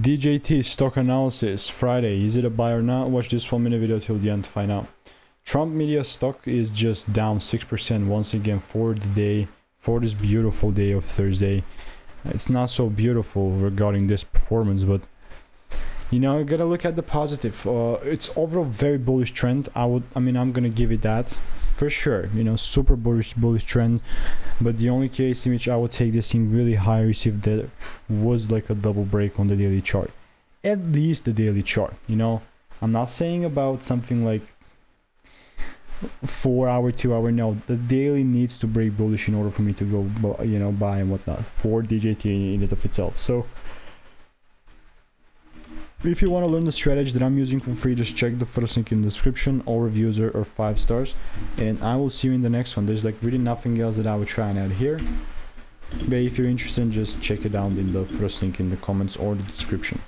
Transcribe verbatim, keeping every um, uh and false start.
D J T stock analysis Friday. Is it a buy or not? Watch this one minute video till the end to find out. Trump Media stock is just down six percent once again for the day, for this beautiful day of Thursday. It's not so beautiful regarding this performance, but you know, you gotta look at the positive. Uh, it's overall very bullish trend. I would, I mean, I'm gonna give it that for sure. You know, super bullish, bullish trend. But the only case in which I would take this thing really high received that was like a double break on the daily chart, at least the daily chart. You know, I'm not saying about something like four hour, two hour. No, the daily needs to break bullish in order for me to go, you know, buy and whatnot for D J T in and of itself. So, if you want to learn the strategy that I'm using for free, just check the first link in the description, all reviews are five stars, and I will see you in the next one. There's like really nothing else that I would try and add here, but if you're interested, just check it out in the first link in the comments or the description.